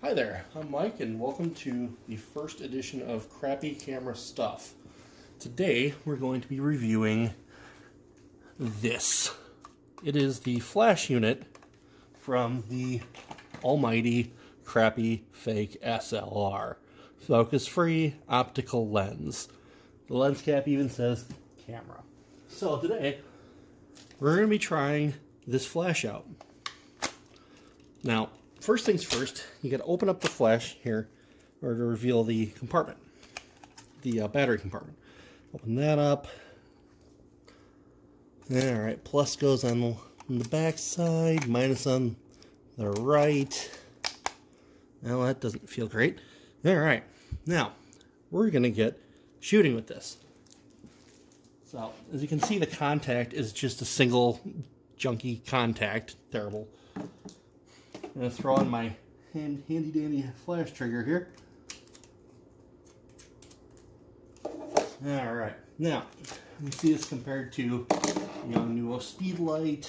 Hi there, I'm Mike and welcome to the first edition of Crappy Camera Stuff. Today we're going to be reviewing this. It is the flash unit from the almighty Crappy Fake SLR. Focus Free Optical Lens. The lens cap even says camera. So today we're going to be trying this flash out. Now, first things first, you got to open up the flash here in order to reveal the compartment, the battery compartment. Open that up. All right, plus goes on the back side, minus on the right. Well, that doesn't feel great. All right, now we're going to get shooting with this. So, as you can see, the contact is just a single junky contact. Terrible. I'm going to throw in my handy dandy flash trigger here. Alright, now, let me see this compared to Yongnuo Speedlight.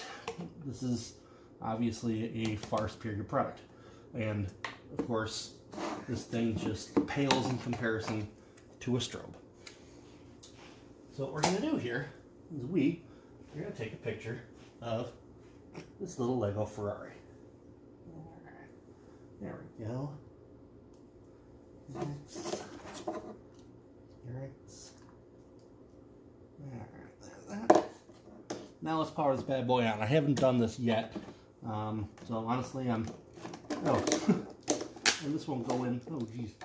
This is obviously a far superior product. And, of course, this thing just pales in comparison to a strobe. So what we're going to do here is we're going to take a picture of this little Lego Ferrari. There we go. Alright. Now let's power this bad boy on. I haven't done this yet. So honestly, and this won't go in. Oh, geez.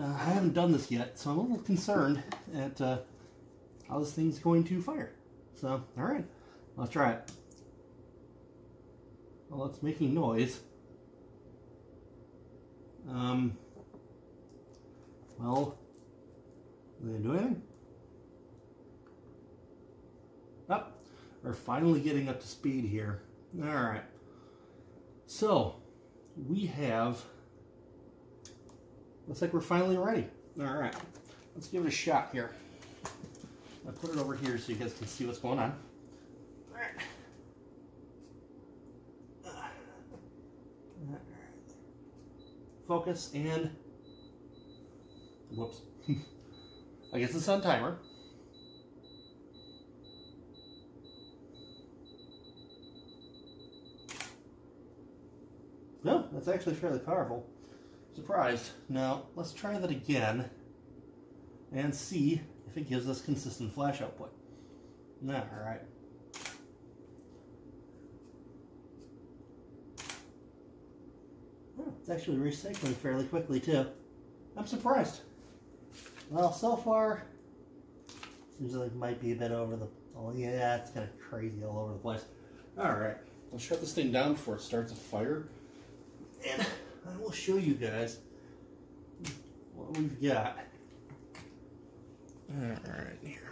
I haven't done this yet, so I'm a little concerned at how this thing's going to fire. So, alright. Let's try it. Well, it's making noise. Well, did they do anything? Oh, we're finally getting up to speed here. Alright. So, we have, looks like we're finally ready. Alright. Let's give it a shot here. I'll put it over here so you guys can see what's going on. Alright. Focus and whoops. I guess it's on timer. No, that's actually fairly powerful. Surprised. Now let's try that again and see if it gives us consistent flash output. Alright. It's actually recycling fairly quickly too. I'm surprised. Well, so far, seems like it might be a bit over the. Oh yeah, it's kind of crazy all over the place. All right, I'll shut this thing down before it starts a fire, and I will show you guys what we've got. All right, here.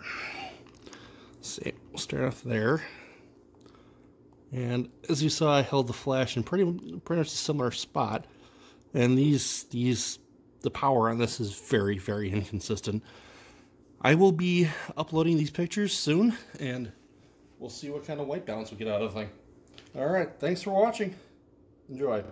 Let's see, we'll start off there. And as you saw, I held the flash in pretty much a similar spot, and the power on this is very, very inconsistent. I will be uploading these pictures soon, and we'll see what kind of white balance we get out of the thing. All right, thanks for watching. Enjoy.